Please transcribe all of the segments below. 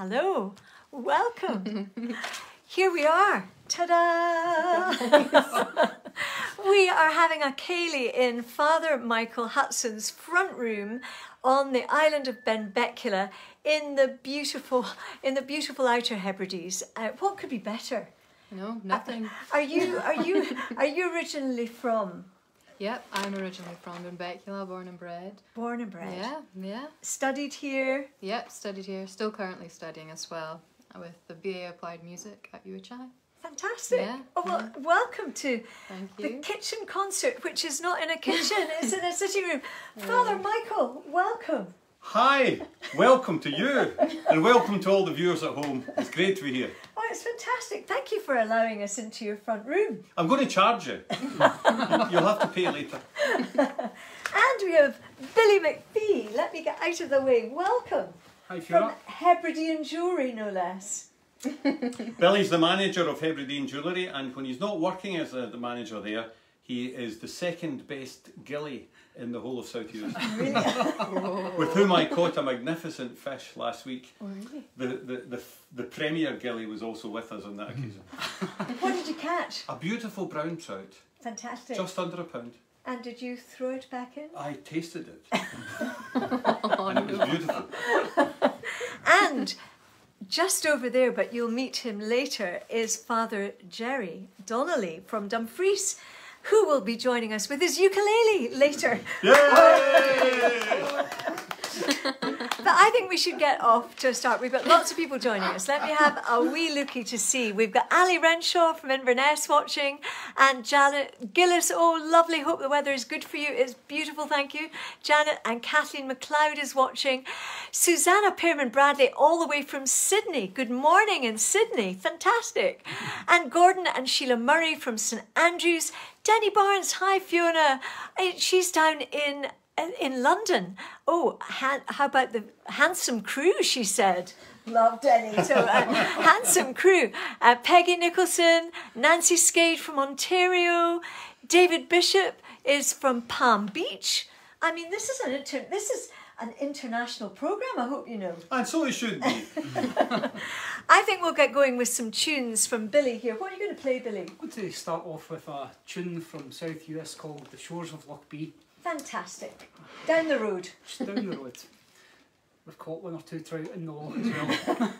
Hello, welcome. Here we are. Ta-da! We are having a ceilidh in Father Michael Hudson's front room on the island of Benbecula in the beautiful Outer Hebrides. What could be better? No, nothing. Are you originally from? Yep, I'm originally from Benbecula, born and bred. Born and bred. Yeah, yeah. Studied here. Yep, studied here. Still currently studying as well with the BA Applied Music at UHI. Fantastic. Yeah, oh, well, yeah. Welcome to the kitchen concert, which is not in a kitchen, it's in a sitting room. Yeah. Father Michael, welcome. Hi, welcome to you and welcome to all the viewers at home. It's great to be here. Oh, it's fantastic. Thank you for allowing us into your front room. I'm going to charge you. You'll have to pay later. And we have Billy McPhee. Let me get out of the way. Welcome. Hi, Fiona. From Hebridean Jewellery, no less. Billy's the manager of Hebridean Jewellery, and when he's not working as the manager there, he is the second best gillie in the whole of South Uist. Really? With whom I caught a magnificent fish last week. Oh, really? The premier gillie was also with us on that occasion. What did you catch? A beautiful brown trout. Fantastic. Just under £1. And did you throw it back in? I tasted it. And it was beautiful. And just over there, but you'll meet him later, is Father Gerry Donnelly from Dumfries, who will be joining us with his ukulele later. Yay! But I think we should get off to start. We've got lots of people joining us. Let me have a wee lookie to see. We've got Ali Renshaw from Inverness watching, and Janet Gillis. Oh, lovely. Hope the weather is good for you. It's beautiful, thank you. Janet and Kathleen McLeod is watching. Susanna Pearman-Bradley all the way from Sydney. Good morning in Sydney. Fantastic. And Gordon and Sheila Murray from St Andrews. Denny Barnes. Hi, Fiona. She's down in London. Oh, how about the handsome crew, she said. Love Denny. So, handsome crew. Peggy Nicholson, Nancy Skade from Ontario, David Bishop is from Palm Beach. I mean, this is an international programme, I hope you know. And so it should be. I think we'll get going with some tunes from Billy here. What are you going to play, Billy? I'm going to start off with a tune from South US called The Shores of Loch Bee. Fantastic. Down the road. Just down the road. We've caught one or two trout in the loch as well.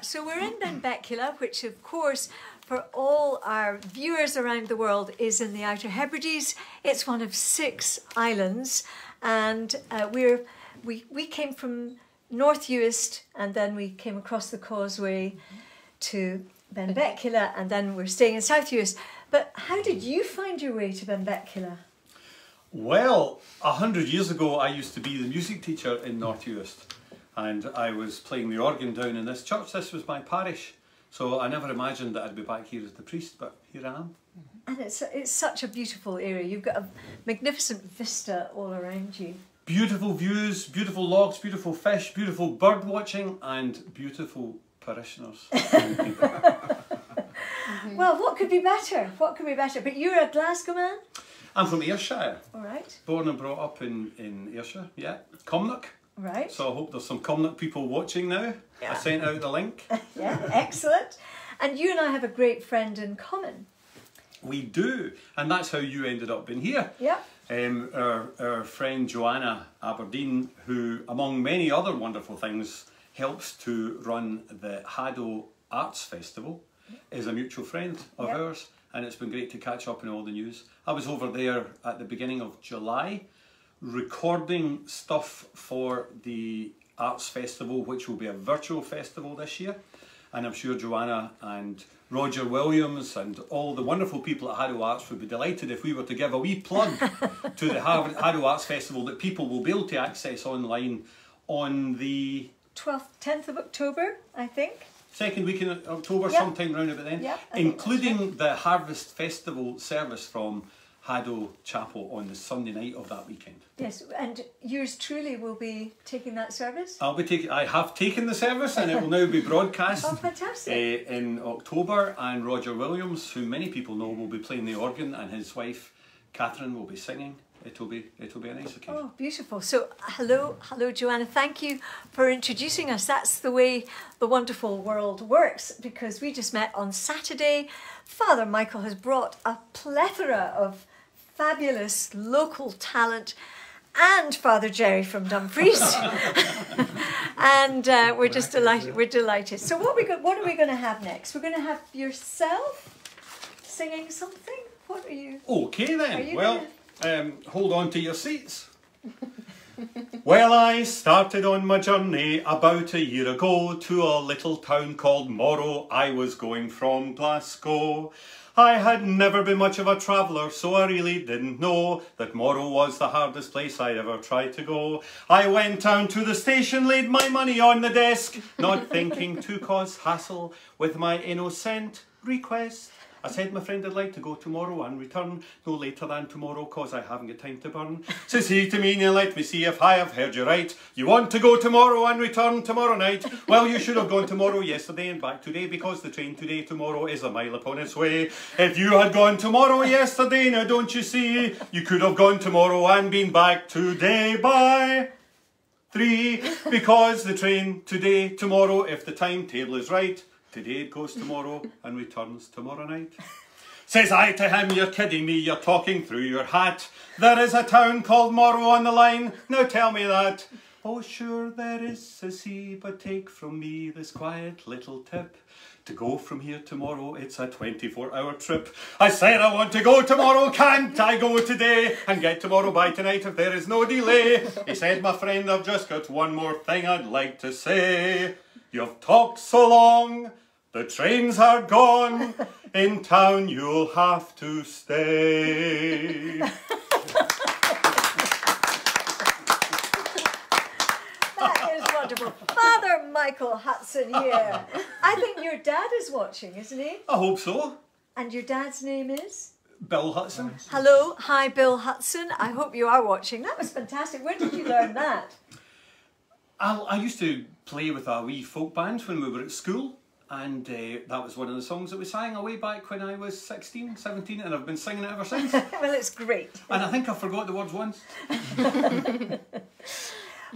So we're in Benbecula, which of course for all our viewers around the world is in the Outer Hebrides. It's one of 6 islands, and we came from North Uist, and then we came across the causeway to Benbecula, and then we're staying in South Uist. But how did you find your way to Benbecula? Well, 100 years ago I used to be the music teacher in North Uist. And I was playing the organ down in this church. This was my parish. So I never imagined that I'd be back here as the priest, but here I am. And it's such a beautiful area. You've got a magnificent vista all around you. Beautiful views, beautiful logs, beautiful fish, beautiful bird watching, and beautiful parishioners. Well, what could be better? What could be better? But you're a Glasgow man? I'm from Ayrshire. All right. Born and brought up in Ayrshire, yeah. Comnock. Right. So I hope there's some Comnock people watching now. Yeah. I sent out the link. Yeah, excellent. And you and I have a great friend in common. We do, and that's how you ended up in here. Yeah. Our friend Joanna Aberdeen, who, among many other wonderful things, helps to run the Haddo Arts Festival, is a mutual friend of ours, and it's been great to catch up on all the news. I was over there at the beginning of July, recording stuff for the Arts Festival, which will be a virtual festival this year. And I'm sure Joanna and Roger Williams and all the wonderful people at Harrow Arts would be delighted if we were to give a wee plug to the Harrow Arts Festival that people will be able to access online on the 12th, 10th of October, I think. Second week in October, yep. Sometime round about then, yep, including the Harvest Festival service from Haddo Chapel on the Sunday night of that weekend. Yes, and yours truly will be taking that service? I'll be taking, I have taken the service and it will now be broadcast in October, and Roger Williams, who many people know, will be playing the organ, and his wife Catherine will be singing. It'll be a nice occasion. Oh, beautiful. So hello Joanna, thank you for introducing us. That's the way the wonderful world works, because we just met on Saturday. Father Michael has brought a plethora of fabulous local talent, and Father Gerry from Dumfries, and we're just delighted. We're delighted. So what are we going to have next? We're going to have yourself singing something. What are you? Okay then. Hold on to your seats. Well, I started on my journey about a year ago to a little town called Morrow. I was going from Glasgow. I had never been much of a traveller, so I really didn't know that Morrow was the hardest place I'd ever tried to go. I went down to the station, laid my money on the desk, not thinking to cause hassle with my innocent request. I said, my friend, I'd like to go tomorrow and return no later than tomorrow, cause I haven't got time to burn. Says he to me, now let me see if I have heard you right. You want to go tomorrow and return tomorrow night? Well, you should have gone tomorrow, yesterday and back today, because the train today, tomorrow is a mile upon its way. If you had gone tomorrow, yesterday, now don't you see, you could have gone tomorrow and been back today by 3, because the train today, tomorrow, if the timetable is right, today it goes tomorrow and returns tomorrow night. Says I to him, you're kidding me, you're talking through your hat. There is a town called Morrow on the line, now tell me that. Oh sure there is, says he, but take from me this quiet little tip. To go from here tomorrow, it's a 24-hour trip. I said I want to go tomorrow, can't I go today? And get tomorrow by tonight if there is no delay. He said, my friend, I've just got one more thing I'd like to say. You've talked so long, the trains are gone, in town you'll have to stay. That is wonderful. Father Michael Hudson here. I think your dad is watching, isn't he? I hope so. And your dad's name is? Bill Hudson. Hello, hi Bill Hudson. I hope you are watching. That was fantastic. Where did you learn that? I used to play with our wee folk band when we were at school, and that was one of the songs that we sang away back when I was 16, 17, and I've been singing it ever since. Well, it's great. And I think I forgot the words once.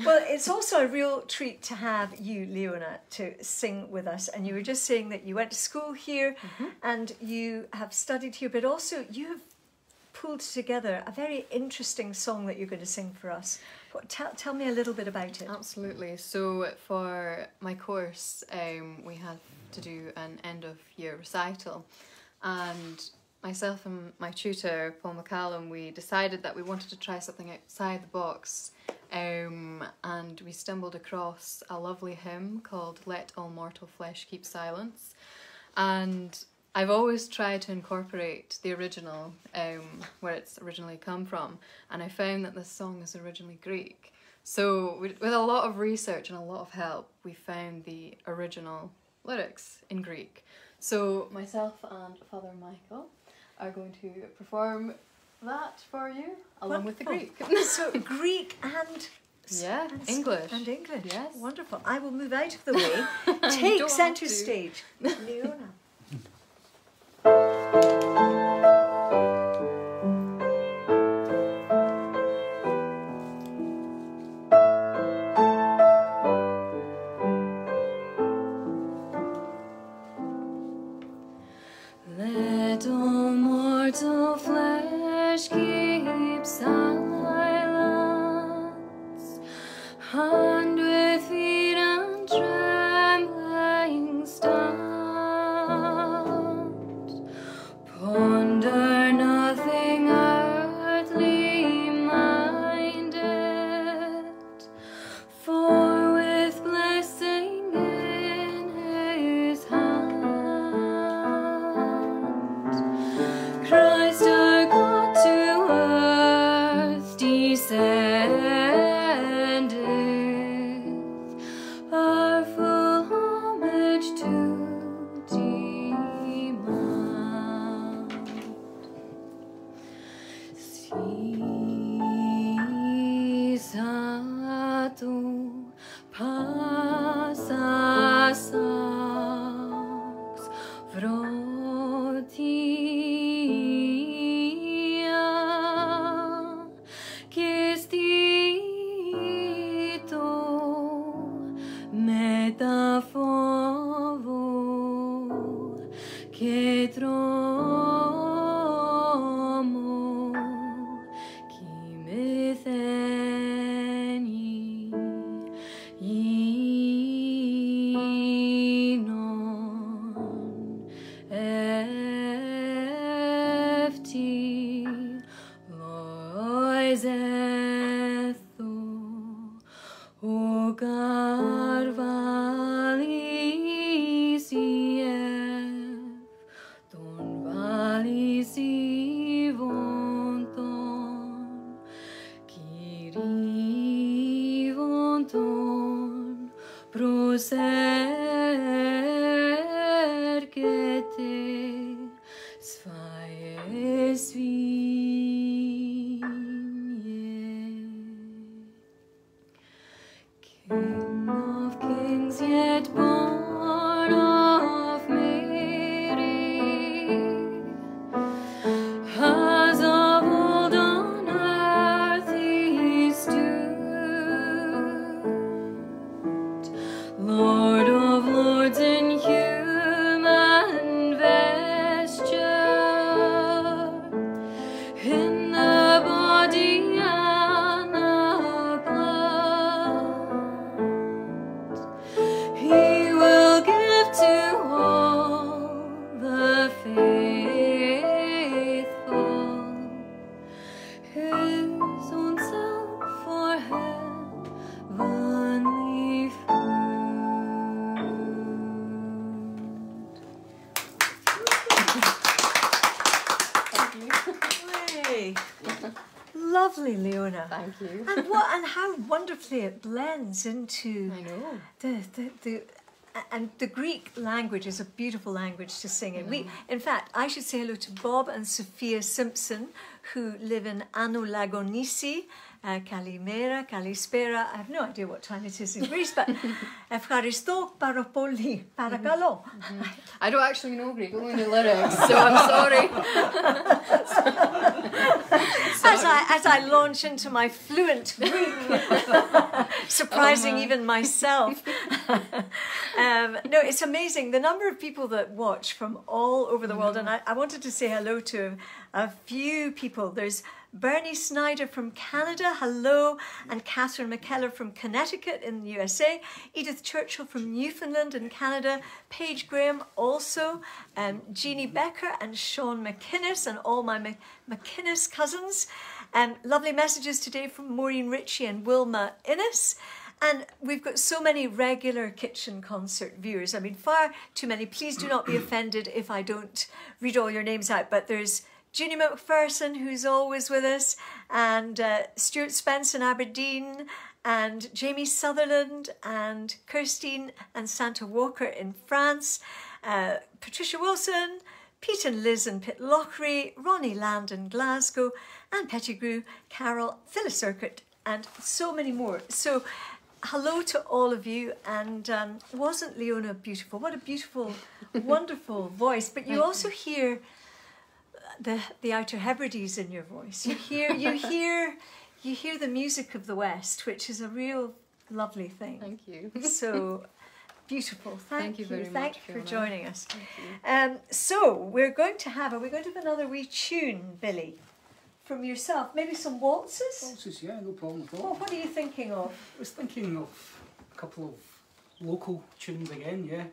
Well, it's also a real treat to have you, Leona, to sing with us. And you were just saying that you went to school here, and you have studied here, but also you have pulled together a very interesting song that you're going to sing for us. Tell me a little bit about it. Absolutely. So for my course, we had to do an end of year recital, and myself and my tutor, Paul McCallum, we decided that we wanted to try something outside the box, and we stumbled across a lovely hymn called Let All Mortal Flesh Keep Silence, and I've always tried to incorporate the original, where it's originally come from, and I found that this song is originally Greek. So with a lot of research and a lot of help, we found the original lyrics in Greek. So myself and Father Michael are going to perform that for you, along with the Greek. So Greek and... Yeah, and English. And English, yes. Wonderful. I will move out of the way. Take centre stage, Leona. It blends into and the Greek language is a beautiful language to sing in. We, in fact, I should say hello to Bob and Sophia Simpson, who live in Ano Lagonisi, Kalimera, Kalispera. I have no idea what time it is in Greece, but Evcharisto Paropoli, Parakalo. I don't actually know Greek, only the lyrics, so I'm sorry. As I launch into my fluent Greek, surprising even myself. No, it's amazing the number of people that watch from all over the world, and I wanted to say hello to a few people. There's Bernie Snyder from Canada, hello, and Catherine McKellar from Connecticut in the USA, Edith Churchill from Newfoundland in Canada, Paige Graham also, Jeannie Becker and Sean McInnes and all my McInnes cousins. Lovely messages today from Maureen Ritchie and Wilma Innes. And we've got so many regular kitchen concert viewers. I mean, far too many. Please do not be offended if I don't read all your names out, but there's Junie McPherson, who's always with us, and Stuart Spence in Aberdeen, and Jamie Sutherland, and Kirstine and Santa Walker in France, Patricia Wilson, Pete and Liz in Pitlochry, Ronnie Land in Glasgow, and Pettigrew, Carol, Phyllis Circuit, and so many more. So hello to all of you, and wasn't Leona beautiful? What a beautiful, wonderful voice, but you also hear the Outer Hebrides in your voice. You hear the music of the West, which is a real lovely thing. Thank you. So beautiful. Thank you very much for joining us. So we're going to have another wee tune, Billy, from yourself, maybe some waltzes? Waltzes, yeah, no problem at all. Well, what are you thinking of? I was thinking of a couple of local tunes again, yeah.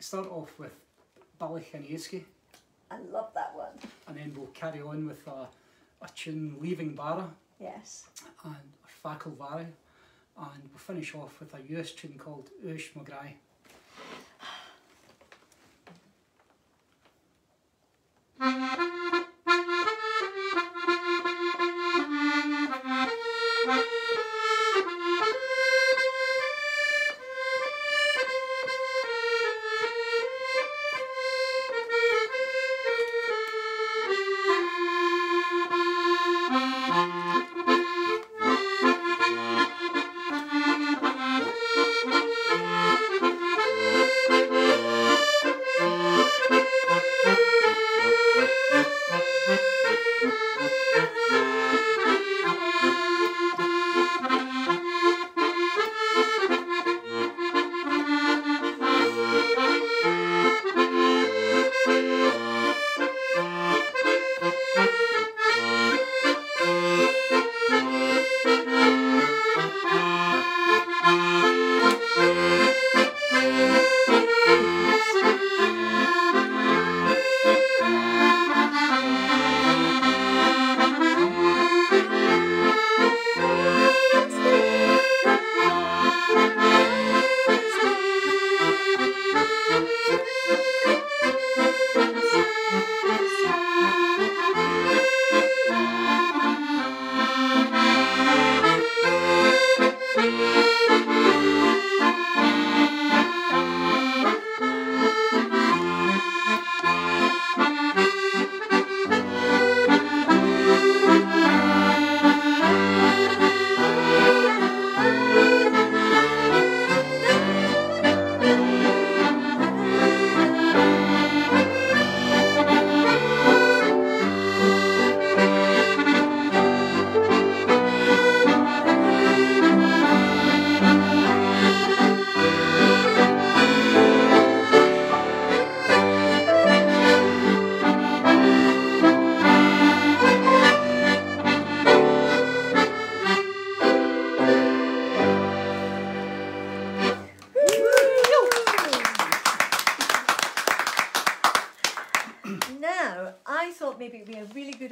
Start off with Ballychanieski. I love that one. And then we'll carry on with a tune, Leaving Barra. Yes. And Faculvary. And we'll finish off with a US tune called Uish Magrai.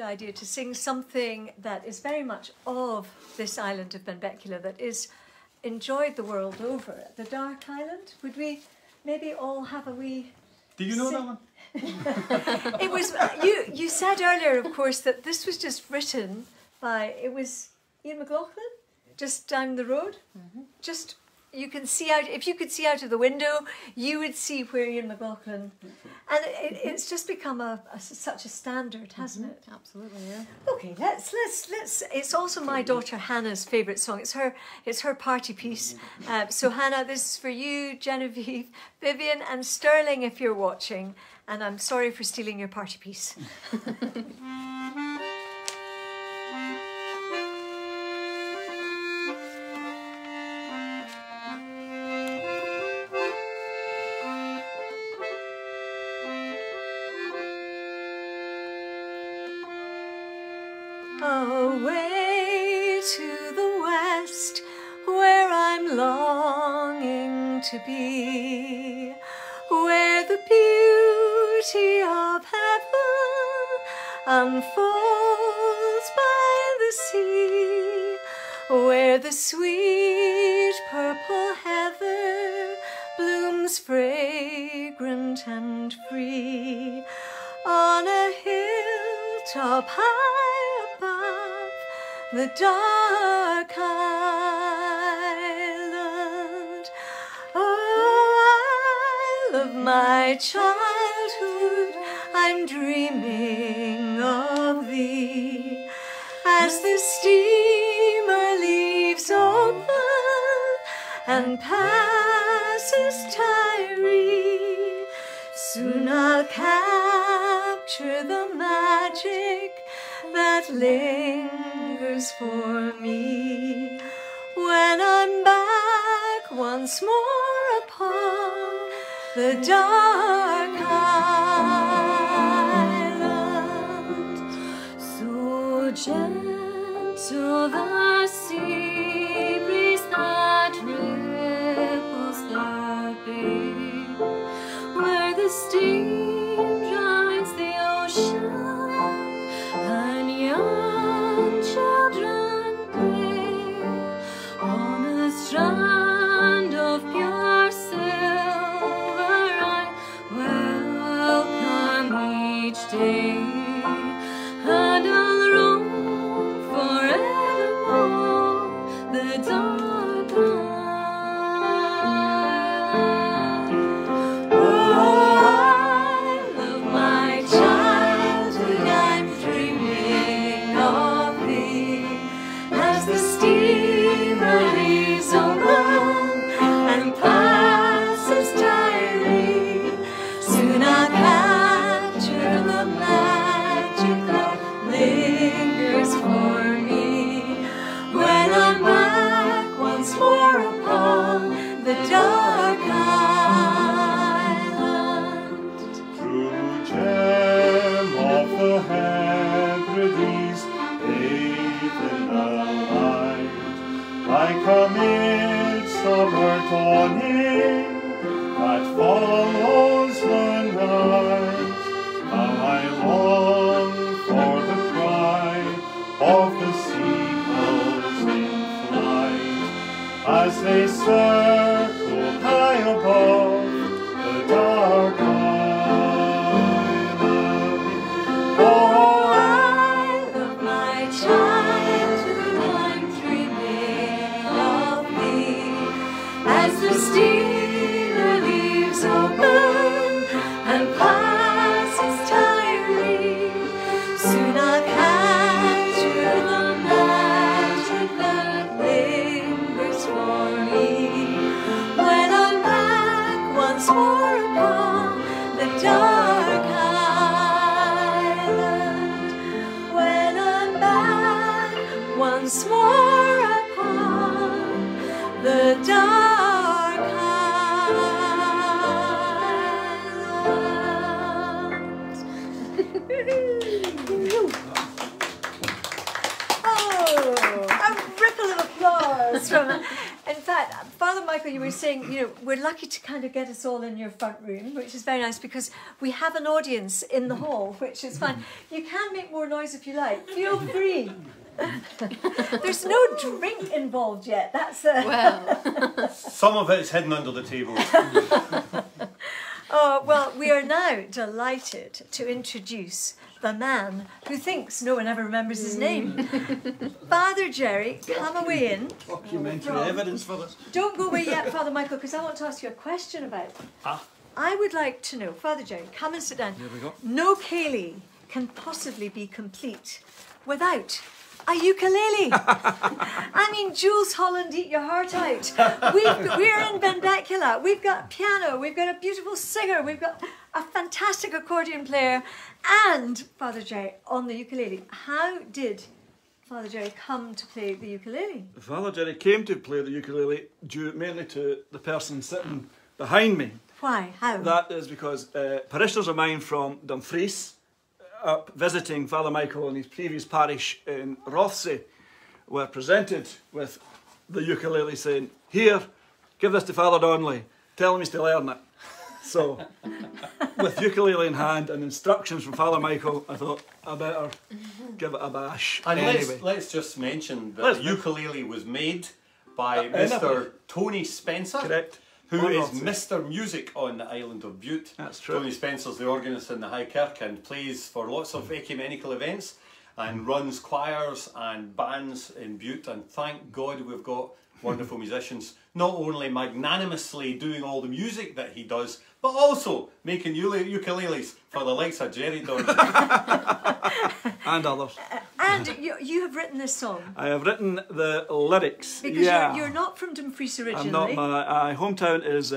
Idea to sing something that is very much of this island of Benbecula, that is enjoyed the world over. The Dark Island. Would we maybe all have a wee? Do you know that one? It was you said earlier, of course, that this was just written by Ian McLaughlin, just down the road. Mm-hmm. Just you can see out. If you could see out of the window, you would see where Ian McLaughlin. And it's just become such a standard, hasn't it? Absolutely, yeah. Okay, let's. It's also my daughter Hannah's favourite song. It's her party piece. So Hannah, this is for you, Genevieve, Vivian, and Sterling, if you're watching. And I'm sorry for stealing your party piece. Away to the west, where I'm longing to be, where the beauty of heaven unfolds by the sea, where the sweet purple heather blooms fragrant and free, on a hilltop high, the Dark Island. Oh, Isle of my childhood, I'm dreaming of thee. As the steamer leaves open and passes Tiree, soon I'll capture the magic that lingers for me when I'm back once more upon the Dark Island. So Gentle the sea breeze that ripples the bay, where the steam drives the ocean, and young children play on a strand of pure silver. I welcome each day, and I'll roam forevermore the dark island. Oh, I love my childhood, I'm dreaming of thee, as the steamer leaves Oman and passes Tiree. Soon I'll capture the magic that lingers for me, when I'm back once more upon the dark island. True gem of the Hebrides, bathed in the light, like a midsummer dawning that follows the night. How I long for the cry of the seagulls in flight, as they circle high above the dark island. Oh, I love my childhood, I'm dreaming of thee, as the steamer leaves Oban and passes Tiree. Soon I'll capture the magic that lingers for me, when I'm back once more upon the dark island, when I'm back once more upon the dark island. Oh, a ripple of applause from. In fact, Father Michael, you were saying, you know, we're lucky to kind of get us all in your front room, which is very nice because we have an audience in the hall, which is fun. You can make more noise if you like. Feel free. There's no drink involved yet. That's a well. Some of it is hidden under the table. Oh, well, we are now delighted to introduce the man who thinks no one ever remembers his name. Father Gerry, come away in. Documentary evidence for this. Don't go away yet, Father Michael, because I want to ask you a question about. Ah. I would like to know, Father Gerry, come and sit down. Here we go. No ceilidh can possibly be complete without a ukulele. I mean, Jules Holland, eat your heart out. We're in Benbecula. We've got piano. We've got a beautiful singer. We've got a fantastic accordion player. And Father Gerry on the ukulele. How did Father Gerry come to play the ukulele? Father Gerry came to play the ukulele due mainly to the person sitting behind me. Why? How? That is because parishioners of mine from Dumfries, up visiting Father Michael in his previous parish in Rothsay, were presented with the ukulele saying, "Here, give this to Father Donnelly, tell him he's to learn it." So, with ukulele in hand and instructions from Father Michael, I thought I better give it a bash. And anyway, let's just mention that the ukulele was made by Mr. Tony Spencer. Correct. Who is Mr. Music on the island of Butte. That's true. Tony Spencer's the organist in the High Kirk and plays for lots of ecumenical events and runs choirs and bands in Butte, and thank God we've got wonderful musicians, not only magnanimously doing all the music that he does, but also making ukuleles for the likes of Gerry Donnelly. And others. And you have written this song. I have written the lyrics. Because you're not from Dumfries originally. I'm not. My hometown is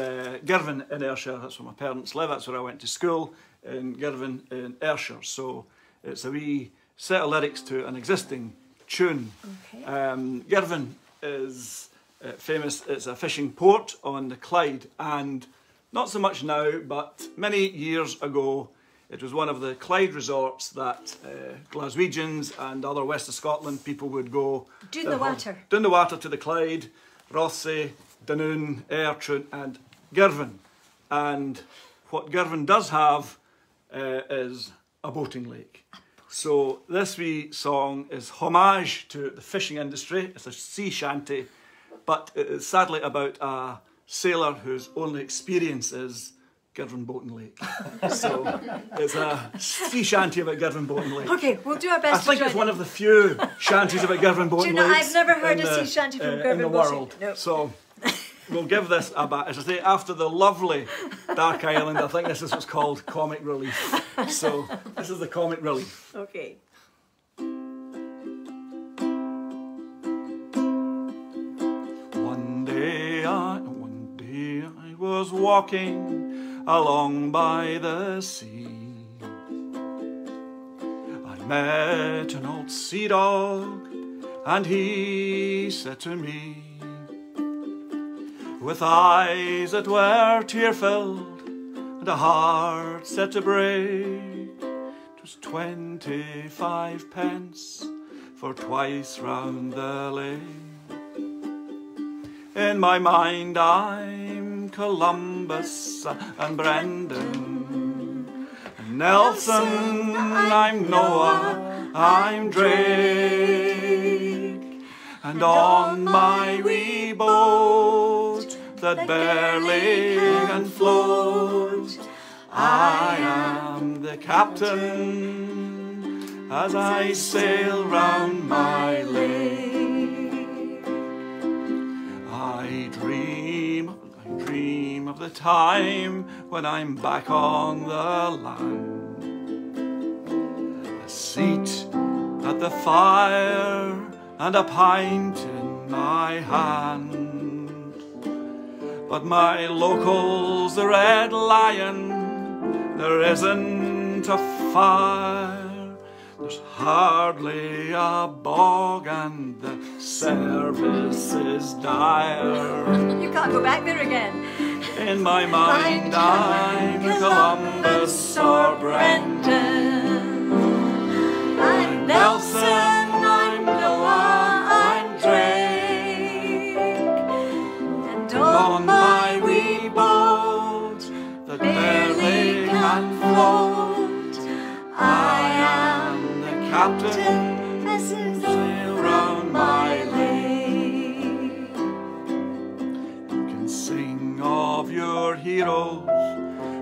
Girvan in Ayrshire. That's where my parents live. That's where I went to school, in Girvan in Ayrshire. So it's a wee set of lyrics to an existing tune. Okay. Girvan is famous. It's a fishing port on the Clyde, and not so much now, but many years ago It was one of the Clyde resorts that Glaswegians and other West of Scotland people would go. Down the water. Down the water to the Clyde, Rothsay, Dunoon, Ayrshire and Girvan. And what Girvan does have is a boating lake. So this wee song is homage to the fishing industry. It's a sea shanty, but it is sadly about a sailor whose only experience is Girvin-Bowton Lake. So it's a sea shanty about Girvin-Bowton Lake. Okay, we'll do our best. I think it's one of the few shanties about Girvin-Bowton Lake. I've never heard a sea shanty from Girvin-Bowton in the world. No. So we'll give this a bat. As I say, after the lovely Dark Island, I think this is what's called comic relief. So this is the comic relief. Okay. One day I was walking along by the sea. I met an old sea dog, and he said to me, with eyes that were tear-filled and a heart set to break, 'twas 25 pence for twice round the lake. In my mind I'm Columbus and Brendan, and Nelson, I'm Noah, I'm Drake, and on my wee boat that barely can float, I am the captain as I sail round my lake. I dream of the time when I'm back on the land, a seat at the fire and a pint in my hand. But my local's the Red Lion, there isn't a fire, there's hardly a bog, and the service is dire. You can't go back there again. In my mind I'm Columbus or Brendan, I'm Nelson, I'm Noah, I'm Drake. On my wee boat that barely can float, I am the captain as I sail round my lake. You can sing of your heroes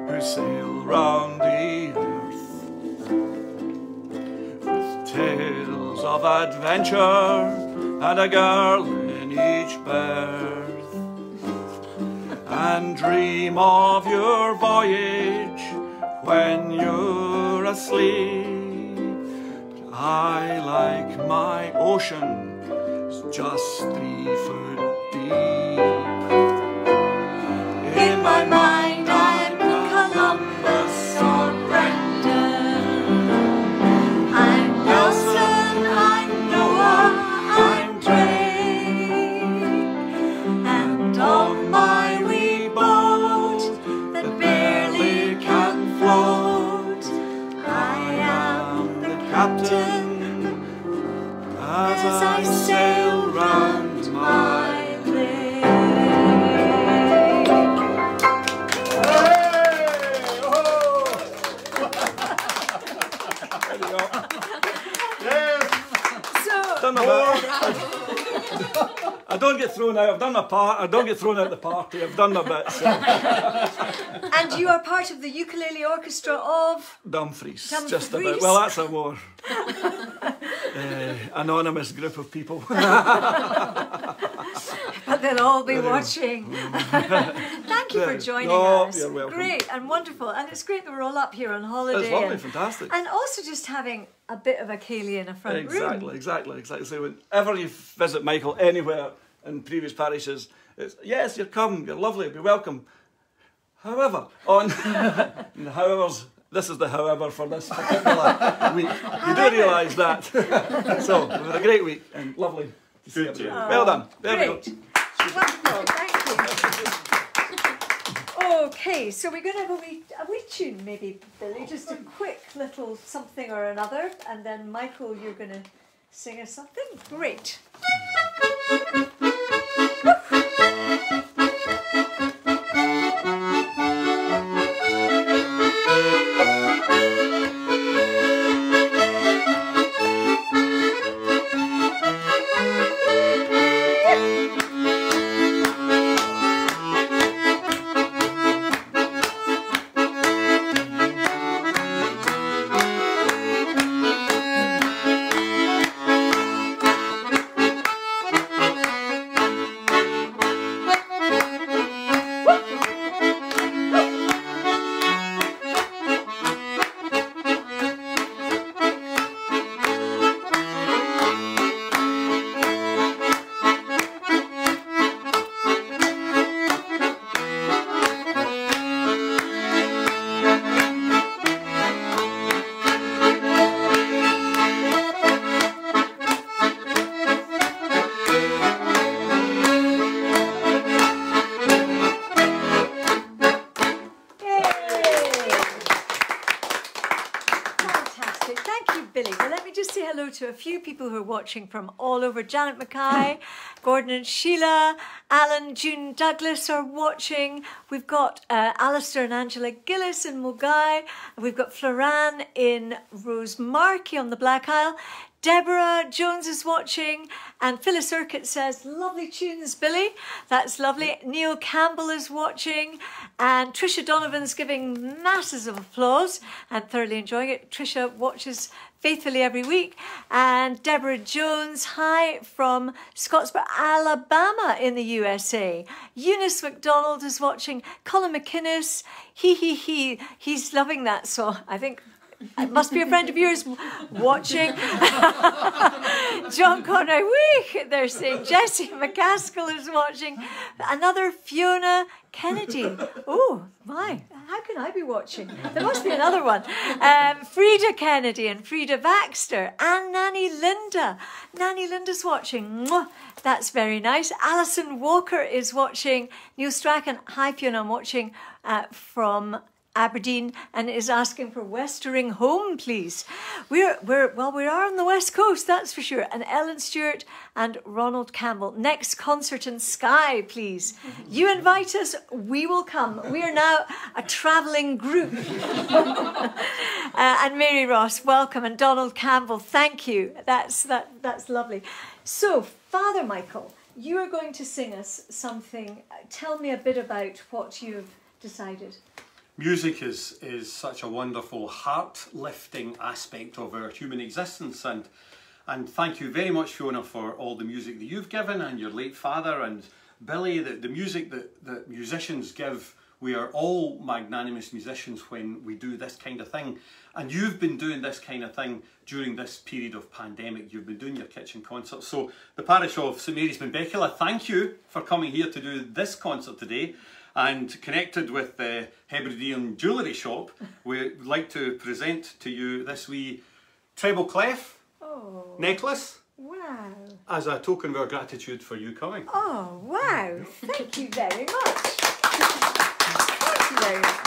who sail round the earth with tales of adventure and a girl in each birth, and dream of your voyage when you're asleep. But I, like my ocean, is just 3 foot deep. In my mind I'm Columbus or Brendan, I'm Nelson, I'm Noah, I'm Drake, and on my as I sail round my lake. Hey! Oh! There you go. Yes. So done my bit. I don't get thrown out. I've done my part. I don't get thrown out of the party. I've done my bit. So. And you are part of the ukulele orchestra of Dumfries. Just about. Well, that's a more anonymous group of people. But they'll all be watching. Thank you for joining us. You're welcome. Great and wonderful. And it's great that we're all up here on holiday. It's lovely, fantastic. And also just having a bit of a ceilidh in a front room. Exactly. So whenever you visit Michael anywhere in previous parishes, it's, yes, you're come, you're lovely, you'll be welcome. However, on however's, this is the however for this particular week. You do realise that. So, it was a great week and lovely to see you. Well done. There we go. Wonderful, thank you. Okay, so we're going to have a wee tune maybe, Billy, just a quick little something or another, and then Michael, you're going to sing us something. Great. To a few people who are watching from all over. Janet Mackay, Gordon and Sheila, Alan, June Douglas are watching. We've got Alistair and Angela Gillis in Mogai. We've got Floran in Rosemarkie on the Black Isle. Deborah Jones is watching, and Phyllis Urquhart says, lovely tunes, Billy. That's lovely. Neil Campbell is watching, and Tricia Donovan's giving masses of applause and thoroughly enjoying it. Tricia watches faithfully every week. And Deborah Jones, hi, from Scottsboro, Alabama in the USA. Eunice McDonald is watching. Colin McInnes, he's loving that song, I think. It must be a friend of yours watching. John Conroy, wee, they're saying. Jesse McCaskill is watching. Another Fiona Kennedy. Oh, my, how can I be watching? There must be another one. Frida Kennedy and Frida Baxter and Nanny Linda. Nanny Linda's watching. Mwah. That's very nice. Alison Walker is watching. Neil Strachan, hi, Fiona, I'm watching from Aberdeen, and is asking for Westering Home, please. We are on the West Coast, that's for sure. And Ellen Stewart and Ronald Campbell. Next concert in Skye, please. You invite us, we will come. We are now a travelling group. And Mary Ross, welcome. And Donald Campbell, thank you. That's lovely. So, Father Michael, you are going to sing us something. Tell me a bit about what you've decided. Music is such a wonderful heart-lifting aspect of our human existence, and thank you very much, Fiona, for all the music that you've given, and your late father, and Billy, the music that musicians give. We are all magnanimous musicians when we do this kind of thing, and you've been doing this kind of thing during this period of pandemic. You've been doing your kitchen concerts. So the parish of St Mary's Benbecula, thank you for coming here to do this concert today. And connected with the Hebridean Jewellery Shop, we'd like to present to you this wee treble clef necklace. Wow. As a token of our gratitude for you coming. Oh, wow. Thank you very much. Thank you very much.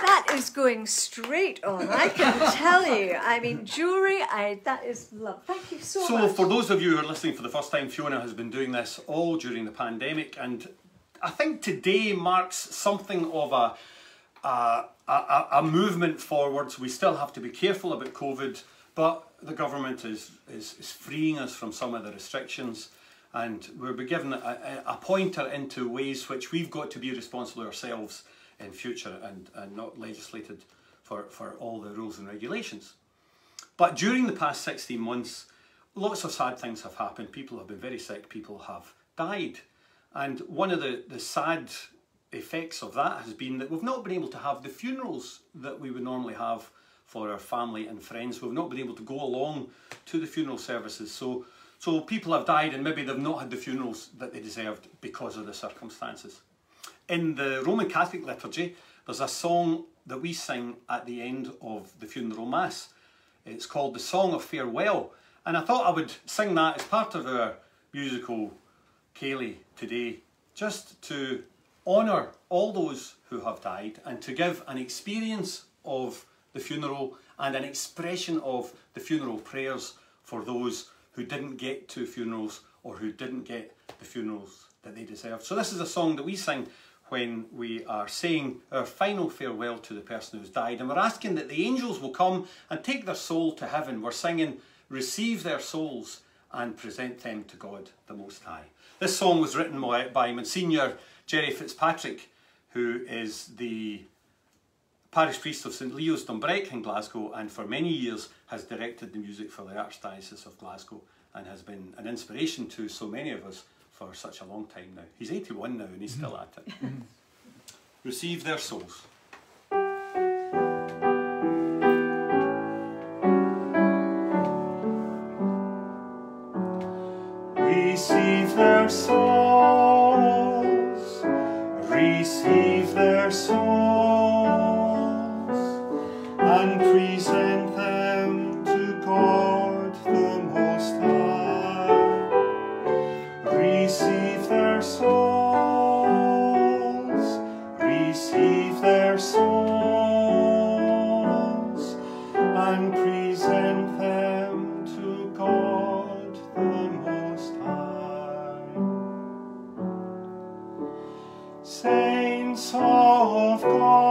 That is going straight on, I can tell you. I mean, jewellery, that is love. Thank you so much. So for those of you who are listening for the first time, Fiona has been doing this all during the pandemic, and I think today marks something of a movement forwards. We still have to be careful about COVID, but the government is freeing us from some of the restrictions, and we'll be given a pointer into ways which we've got to be responsible ourselves in future, and not legislated for all the rules and regulations. But during the past 16 months, lots of sad things have happened. People have been very sick, people have died. And one of the sad effects of that has been that we've not been able to have the funerals that we would normally have for our family and friends. We've not been able to go along to the funeral services. So people have died, and maybe they've not had the funerals that they deserved because of the circumstances. In the Roman Catholic liturgy, there's a song that we sing at the end of the funeral mass. It's called the Song of Farewell. And I thought I would sing that as part of our musical Kaylee today, just to honour all those who have died and to give an experience of the funeral and an expression of the funeral prayers for those who didn't get to funerals or who didn't get the funerals that they deserved. So this is a song that we sing when we are saying our final farewell to the person who's died, and we're asking that the angels will come and take their soul to heaven. We're singing, "Receive their souls and present them to God the Most High." This song was written by Monsignor Jerry Fitzpatrick, who is the parish priest of St Leo's Dunbrec in Glasgow, and for many years has directed the music for the Archdiocese of Glasgow and has been an inspiration to so many of us for such a long time now. He's 81 now and he's still at it. Receive their souls. Receive their souls. Receive their souls. And present them to God the Most High. Receive their souls. Receive their souls. And present them to God the Most High. Saints of God,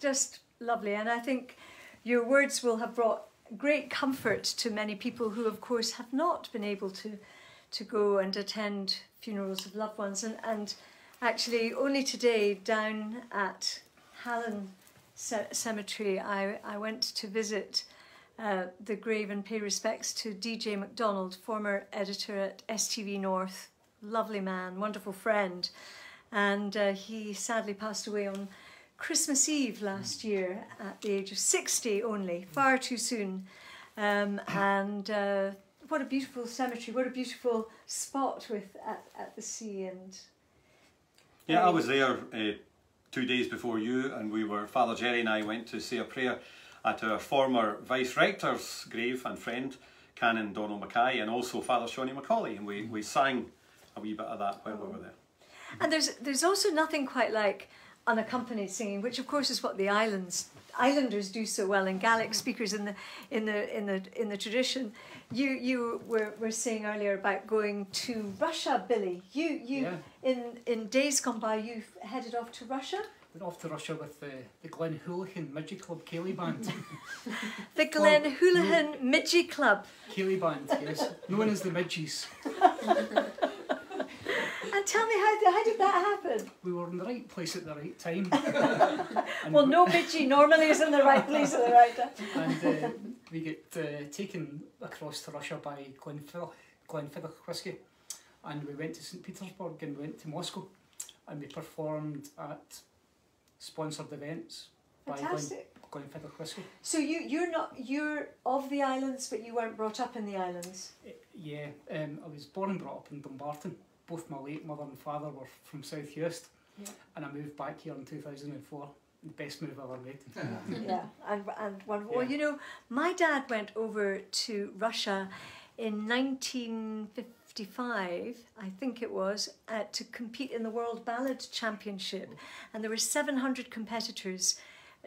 just lovely, and I think your words will have brought great comfort to many people who of course have not been able to go and attend funerals of loved ones, and actually only today down at Hallan Cemetery I went to visit the grave and pay respects to DJ MacDonald, former editor at STV North, lovely man, wonderful friend, and he sadly passed away on Christmas Eve last year at the age of 60 only, far too soon. And what a beautiful cemetery, what a beautiful spot with at the sea. And yeah, I was there 2 days before you, and we were, Father Gerry and I went to say a prayer at our former Vice-Rector's grave and friend, Canon Donald Mackay, and also Father Shawnee McCauley, and we sang a wee bit of that while we were there. And there's also nothing quite like unaccompanied singing, which of course is what the islanders do so well, and Gaelic speakers in the tradition. You were saying earlier about going to Russia, Billy. In days gone by, you headed off to Russia. Went off to Russia with the Glen Hooligan Midgie Club Cayley Band. The Glen Hooligan Midgie Club Cayley Band, yes, known as the Midgies. And tell me, how did that happen? We were in the right place at the right time. Well, no midgie normally is in the right place at the right time. And we get taken across to Russia by Glenfrith Glenfiddich whisky, and we went to St Petersburg and we went to Moscow and we performed at sponsored events. Fantastic. By Glenfiddich whisky. So you're of the islands, but you weren't brought up in the islands? Yeah, I was born and brought up in Dumbarton. Both my late mother and father were from South Uist, yeah, and I moved back here in 2004. The best move I've ever made. Yeah, and wonderful. Yeah. Well, you know, my dad went over to Russia in 1955, I think it was, to compete in the World Ballad Championship, and there were 700 competitors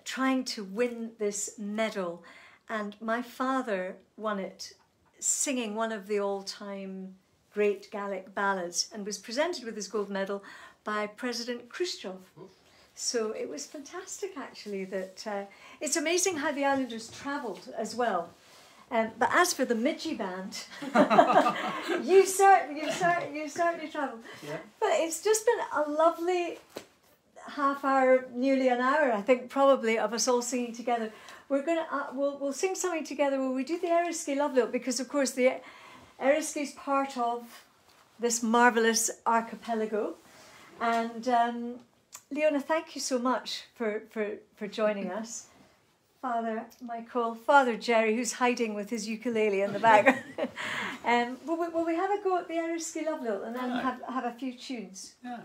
trying to win this medal, and my father won it, singing one of the all-time great Gallic ballads, and was presented with his gold medal by President Khrushchev. Oof. So it was fantastic, actually, that it's amazing how the islanders travelled as well. But as for the Midgie Band, you certainly travelled. Yeah. But it's just been a lovely half hour, nearly an hour, I think, probably, of us all singing together. We're gonna we'll sing something together where we do the Eriski Love Note, because of course the Eriski is part of this marvellous archipelago, and. Leona, thank you so much for joining us. Father Michael, Father Gerry, who's hiding with his ukulele in the background. Will we have a go at the Eriski Love Note and then have a few tunes? No.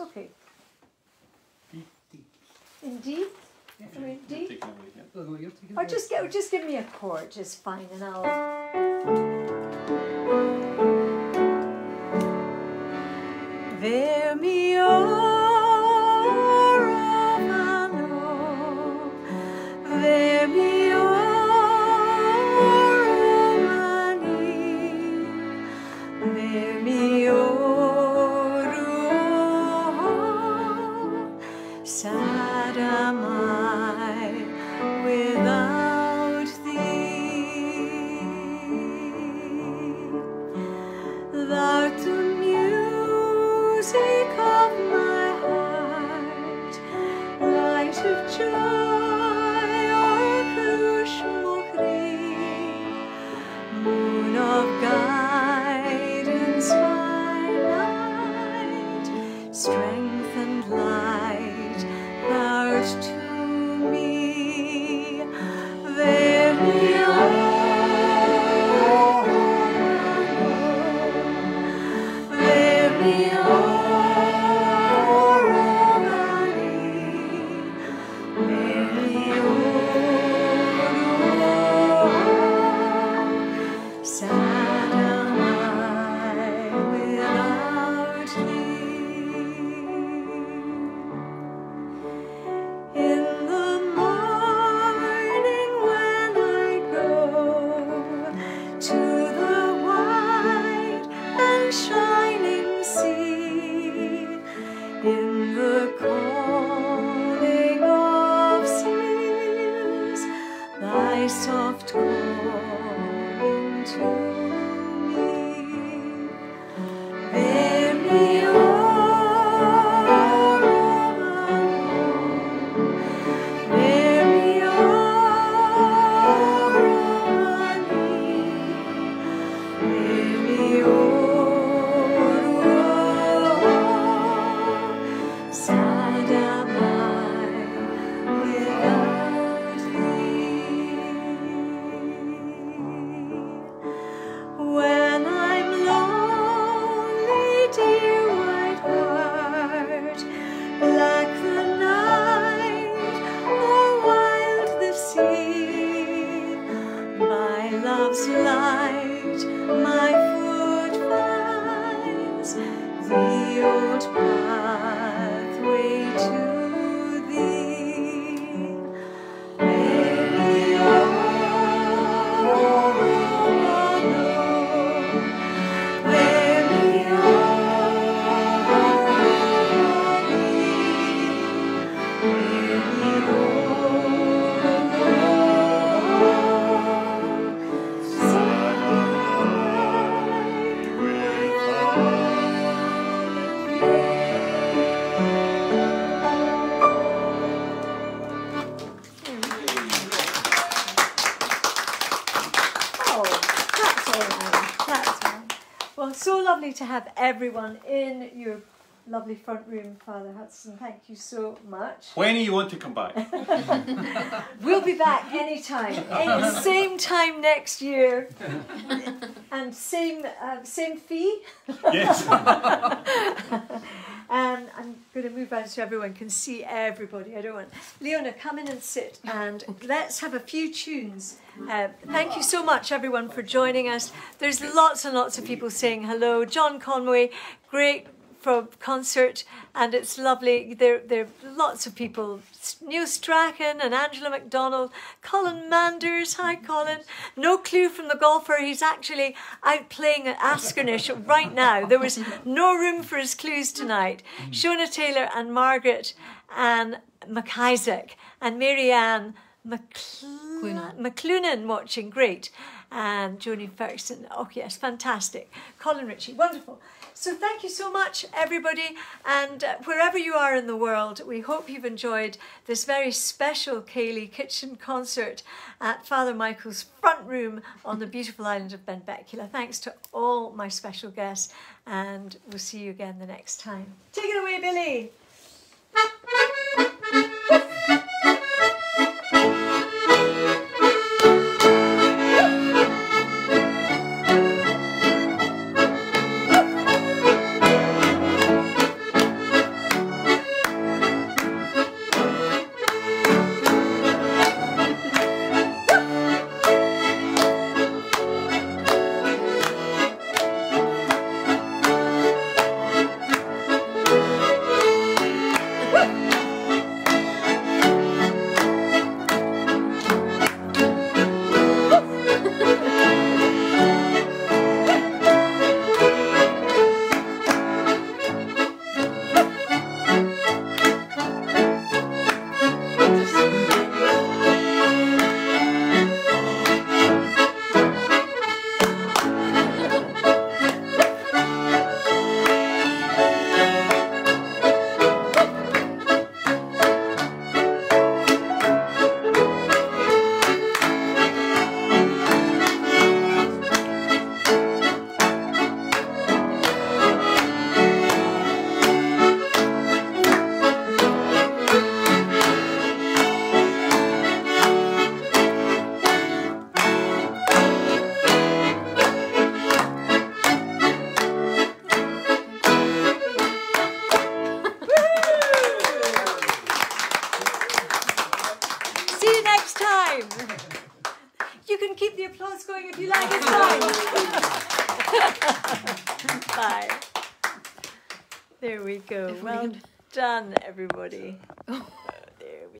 Okay. In D? Yeah. I mean, D? Or just give me a chord, just fine, and I'll... There me are. Well, it's so lovely to have everyone in your lovely front room, Father Hudson. Thank you so much. When do you want to come back? We'll be back any time. Same time next year. And same fee. Yes. And I'm going to move on so everyone can see everybody. I don't want... Leona, come in and sit and let's have a few tunes. Thank you so much, everyone, for joining us. There's lots and lots of people saying hello. John Conway, great from concert, and it's lovely. There are lots of people. Neil Strachan and Angela MacDonald. Colin Manders, hi Colin. No clue from the golfer, he's actually out playing at Askanish right now. There was no room for his clues tonight. Shona Taylor and Margaret and McIsaac and Marianne McLunan watching, great. And Joni Ferguson, oh yes, fantastic. Colin Ritchie, wonderful. So thank you so much, everybody, and wherever you are in the world, we hope you've enjoyed this very special Cayley Kitchen concert at Father Michael's front room on the beautiful island of Benbecula. Thanks to all my special guests, and we'll see you again the next time. Take it away, Billy. Done, everybody.